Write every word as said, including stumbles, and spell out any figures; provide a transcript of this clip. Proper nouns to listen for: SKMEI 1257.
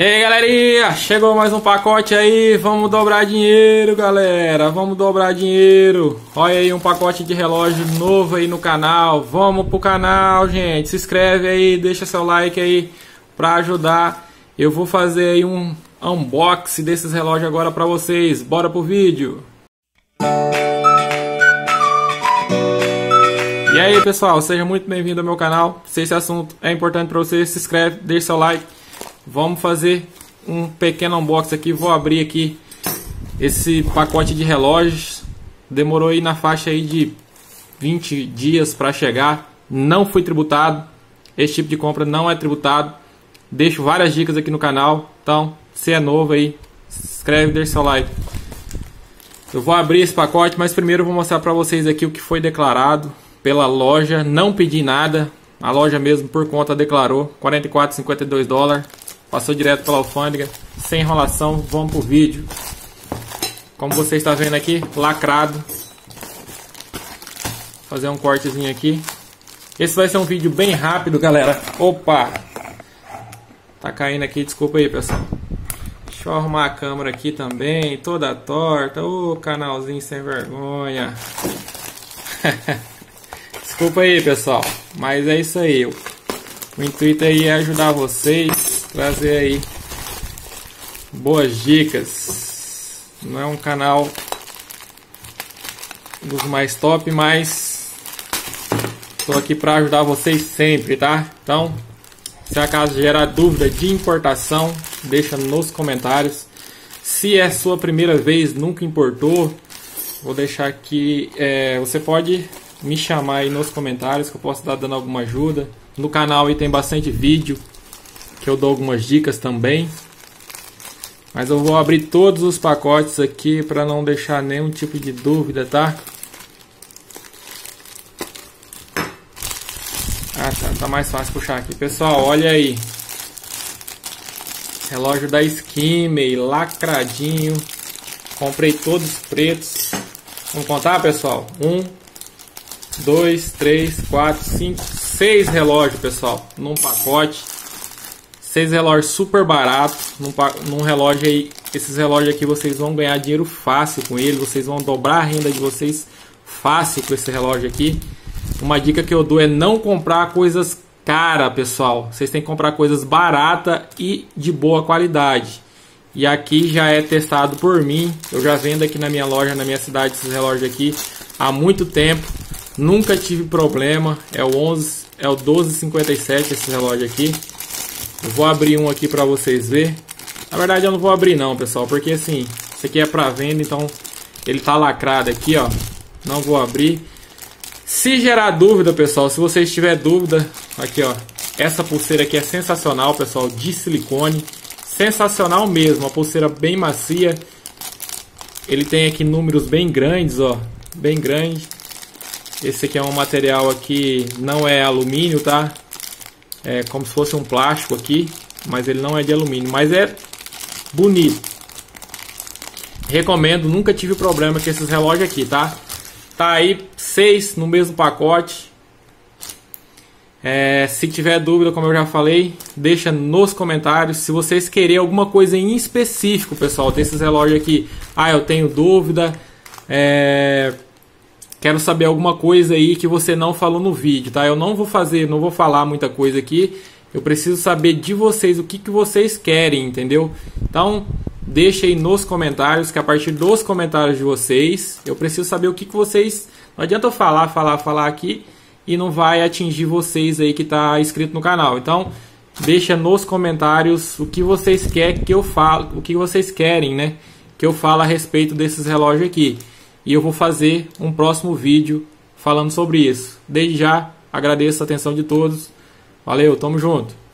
E aí, galerinha, chegou mais um pacote aí, vamos dobrar dinheiro, galera, vamos dobrar dinheiro. Olha aí um pacote de relógio novo aí no canal, vamos pro canal, gente, se inscreve aí, deixa seu like aí pra ajudar. Eu vou fazer aí um unboxing desses relógios agora pra vocês, bora pro vídeo. E aí, pessoal, seja muito bem-vindo ao meu canal, se esse assunto é importante pra vocês, se inscreve, deixa seu like. Vamos fazer um pequeno unboxing aqui, vou abrir aqui esse pacote de relógios. Demorou aí na faixa aí de vinte dias para chegar, não foi tributado, esse tipo de compra não é tributado. Deixo várias dicas aqui no canal, então se é novo aí, se inscreve e deixa seu like. Eu vou abrir esse pacote, mas primeiro eu vou mostrar para vocês aqui o que foi declarado pela loja, não pedi nada. A loja mesmo por conta declarou quarenta e quatro reais e cinquenta e dois centavos. Passou direto pela alfândega, sem enrolação, vamos pro vídeo. Como você está vendo aqui, lacrado. Fazer um cortezinho aqui. Esse vai ser um vídeo bem rápido, galera. Opa! Tá caindo aqui, desculpa aí, pessoal. Deixa eu arrumar a câmera aqui também, toda torta. Ô, canalzinho sem vergonha. Desculpa aí, pessoal, mas é isso aí. O intuito aí é ajudar vocês, trazer aí boas dicas. Não é um canal dos mais top, mas estou aqui para ajudar vocês sempre, tá? Então, se acaso gerar dúvida de importação, deixa nos comentários. Se é sua primeira vez, nunca importou, vou deixar aqui, é, você pode me chamar aí nos comentários que eu posso estar dando alguma ajuda. No canal aí tem bastante vídeo que eu dou algumas dicas também, mas eu vou abrir todos os pacotes aqui para não deixar nenhum tipo de dúvida, tá? Ah, tá, tá mais fácil puxar aqui, pessoal. Olha aí, relógio da S K M E I, lacradinho. Comprei todos pretos. Vamos contar, pessoal? Um, dois, três, quatro, cinco, seis relógios, pessoal, num pacote. Seis relógios super baratos, num, num relógio aí. Esses relógios aqui vocês vão ganhar dinheiro fácil com ele, vocês vão dobrar a renda de vocês fácil com esse relógio aqui. Uma dica que eu dou é não comprar coisas caras, pessoal. Vocês têm que comprar coisas baratas e de boa qualidade. E aqui já é testado por mim, eu já vendo aqui na minha loja, na minha cidade, esses relógios aqui há muito tempo. Nunca tive problema, é o onze, é o doze cinquenta e sete esse relógio aqui. Eu vou abrir um aqui para vocês verem. Na verdade eu não vou abrir não, pessoal, porque assim, esse aqui é para venda, então ele tá lacrado aqui, ó. Não vou abrir. Se gerar dúvida, pessoal, se vocês tiverem dúvida, aqui ó, essa pulseira aqui é sensacional, pessoal, de silicone. Sensacional mesmo, uma pulseira bem macia. Ele tem aqui números bem grandes, ó, bem grande. Esse aqui é um material aqui, não é alumínio, tá? É como se fosse um plástico aqui, mas ele não é de alumínio, mas é bonito. Recomendo, nunca tive problema com esses relógios aqui, tá? Tá aí seis no mesmo pacote. É, se tiver dúvida, como eu já falei, deixa nos comentários. Se vocês querem alguma coisa em específico, pessoal, tem esses relógios aqui. Ah, eu tenho dúvida, é... quero saber alguma coisa aí que você não falou no vídeo, tá? Eu não vou fazer, não vou falar muita coisa aqui. Eu preciso saber de vocês o que, que vocês querem, entendeu? Então, deixa aí nos comentários, que a partir dos comentários de vocês, eu preciso saber o que, que vocês... Não adianta eu falar, falar, falar aqui e não vai atingir vocês aí que tá inscrito no canal. Então, deixa nos comentários o que vocês querem que eu falo, o que vocês querem, né? Que eu falo a respeito desses relógios aqui. E eu vou fazer um próximo vídeo falando sobre isso. Desde já, agradeço a atenção de todos. Valeu, tamo junto!